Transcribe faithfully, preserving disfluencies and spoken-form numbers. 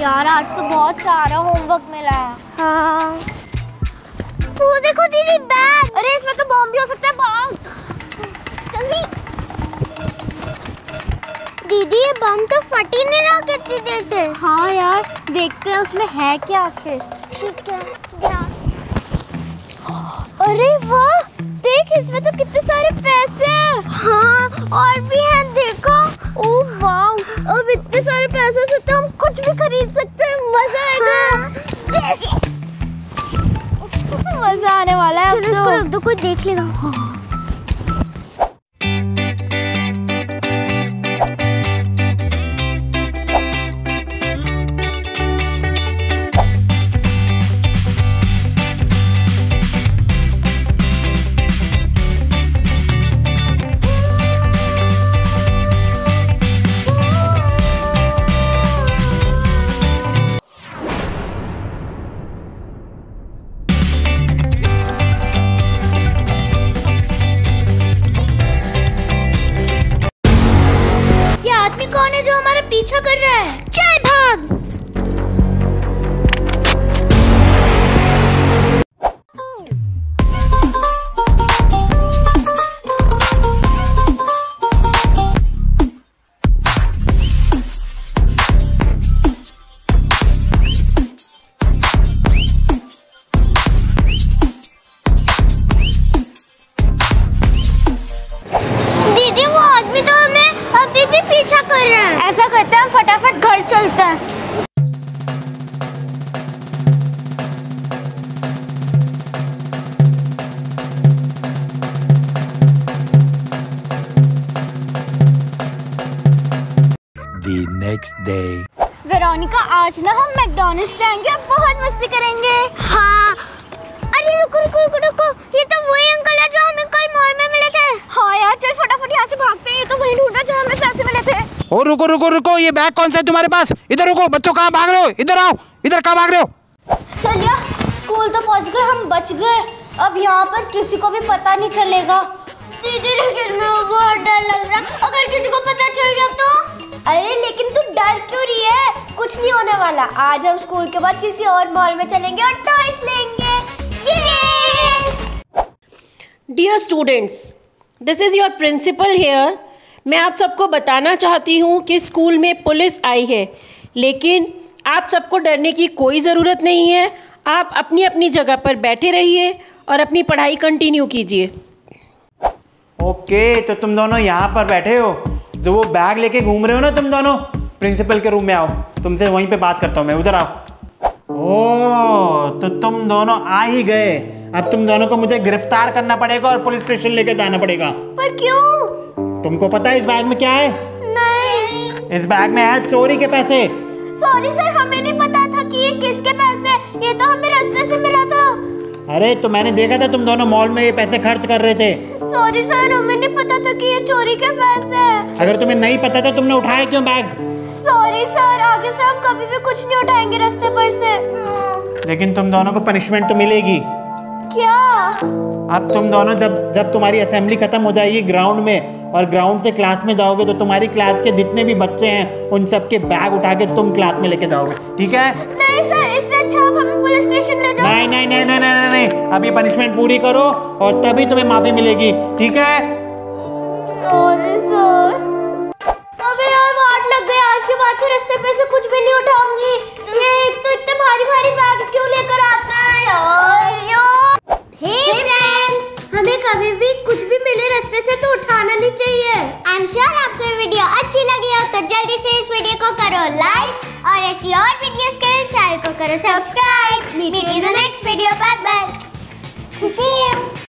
यार आज तो बहुत सारा होमवर्क मिला है। हाँ। वो देखो दीदी बैग। अरे इसमें तो बॉम्ब भी हो सकता है। जल्दी। दीदी ये बम तो फट ही नहीं रहा कितनी देर से। हाँ यार देखते हैं उसमें है क्या आखिर। ठीक है। अरे वाह देख इसमें तो कितने सारे पैसे हैं। हाँ और भी हैं देखो। ओ वाव अब इतने सारे पैसों से तो हम कुछ भी खरीद सकते हैं। मजा आएगा। हाँ। यस मजा आने वाला है। चलो इसको रख दो कोई देख लेगा। हाँ। पीछा कर रहा है। चल भाग। दीदी वो आदमी तो हमें अभी भी पीछा कर रहा है। ऐसा करते हैं हम फटाफट घर चलते हैं। The next day. वेरोनिका आज ना हम मैकडॉनल्स जाएंगे और बहुत मस्ती करेंगे। हाँ। अरे रुको रुको रुको रुको ये तो वही अंकल है जो हमें कल मॉल में मिले थे। हाँ यार चल फटाफट यहाँ से भागते हैं। ये तो वही ढूंढ रहा जहाँ हमें पैसे मिले थे। और रुको रुको रुको ये बैग कौन सा है तुम्हारे पास? इधर रुको बच्चों कहाँ भाग रहे हो? इधर आओ। इधर कहाँ भाग रहे हो? चलिए स्कूल तो पहुँच गए हम बच गए। अब यहाँ पर किसी को भी पता नहीं चलेगा। दीदी लेकिन मुझे बहुत डर लग रहा। अगर किसी को पता चल गया तो? अरे लेकिन तू डर क्यों रही है? कुछ नहीं होने वाला। आज हम स्कूल के बाद किसी और मॉल में चलेंगे और टॉयस लेंगे। Dear students this is your principal here. मैं आप सबको बताना चाहती हूँ कि स्कूल में पुलिस आई है लेकिन आप सबको डरने की कोई ज़रूरत नहीं है। आप अपनी अपनी जगह पर बैठे रहिए और अपनी पढ़ाई कंटिन्यू कीजिए। ओके तो तुम दोनों यहाँ पर बैठे हो। जो वो बैग लेके घूम रहे हो ना तुम दोनों प्रिंसिपल के रूम में आओ। तुमसे वहीं पे बात करता हूँ मैं। उधर आओ। ओह तो तुम दोनों आ ही गए। अब तुम दोनों को मुझे गिरफ्तार करना पड़ेगा और पुलिस स्टेशन लेकर जाना पड़ेगा। पर क्यों? तुमको पता है इस बैग में क्या है? नहीं। इस बैग में है चोरी के पैसे। सॉरी सर हमें नहीं पता था कि ये किसके पैसे हैं। ये तो हमें रास्ते से मिला था। अरे तो मैंने देखा था तुम दोनों मॉल में ये पैसे खर्च कर रहे थे। सॉरी सर हमें नहीं पता था कि ये चोरी के पैसे हैं। अगर तुम्हें नहीं पता था तुमने उठाया क्यों बैग? सॉरी सर आगे से हम कभी भी कुछ नहीं उठाएंगे रास्ते पर से। लेकिन तुम दोनों को पनिशमेंट तो मिलेगी। क्या? अब तुम दोनों जब जब तुम्हारी असेंबली खत्म हो जाएगी ग्राउंड में और ग्राउंड से क्लास में जाओगे तो तुम्हारी क्लास के जितने भी बच्चे हैं उन सब के बैग उठा के तुम क्लास में लेके जाओगे। ठीक है? नहीं सर इससे अच्छा आप हमें पुलिस स्टेशन ले जाओ। नहीं नहीं नहीं नहीं नहीं नहीं अभी पनिशमेंट पूरी करो और तभी तुम्हें माफी मिलेगी। ठीक है? सॉरी सर अबे यार वाट लग गई। आज के बाद से रास्ते पे से कुछ भी नहीं उठाऊंगी। ये तो इतने भारी भारी बैग क्यों लेकर आता है यार। हे हमें कभी भी कुछ भी मिले रास्ते से तो उठाना नहीं चाहिए। आई एम श्योर आपको ये वीडियो अच्छी लगी हो तो जल्दी से इस वीडियो को करो लाइक और ऐसी और वीडियोस के लिए चैनल को करो subscribe. Meet in the next video. Bye bye.